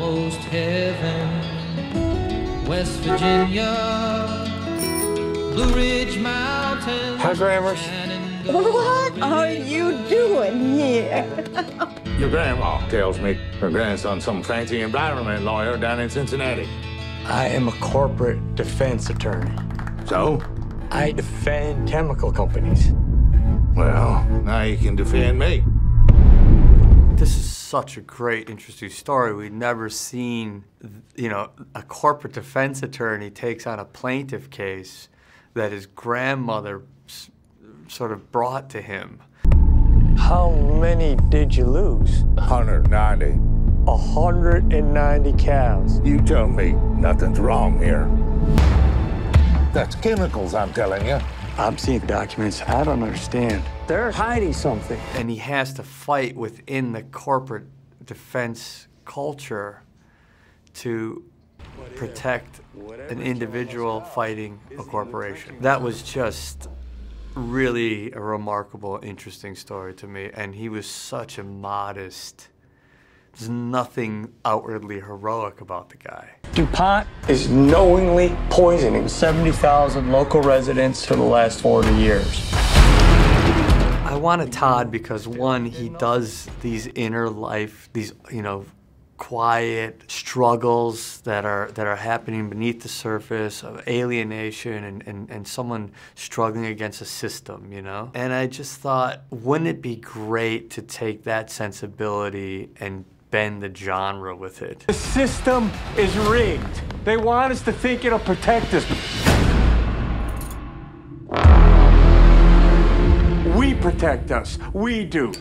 almost heaven. West Virginia, Blue Ridge Mountains. Hi, Grammars. What are you doing here? Your grandma tells me her grandson's some fancy environment lawyer down in Cincinnati. I am a corporate defense attorney. So? I defend chemical companies. Well, now you can defend me. This is such a great, interesting story. We'd never seen, you know, a corporate defense attorney takes on a plaintiff case that his grandmother sort of brought to him. How many did you lose? 190. 190 cows. You tell me nothing's wrong here. That's chemicals, I'm telling you. I'm seeing documents I don't understand. They're hiding something. And he has to fight within the corporate defense culture to protect an individual fighting a corporation. That was just really a remarkable, interesting story to me. And he was such a modest, there's nothing outwardly heroic about the guy. DuPont is knowingly poisoning 70,000 local residents for the last 40 years. I wanted Todd because, one, he does these inner life, these, you know, quiet struggles that are happening beneath the surface of alienation and someone struggling against a system, you know? And I just thought, wouldn't it be great to take that sensibility and bend the genre with it? The system is rigged. They want us to think it'll protect us. We protect us. We do.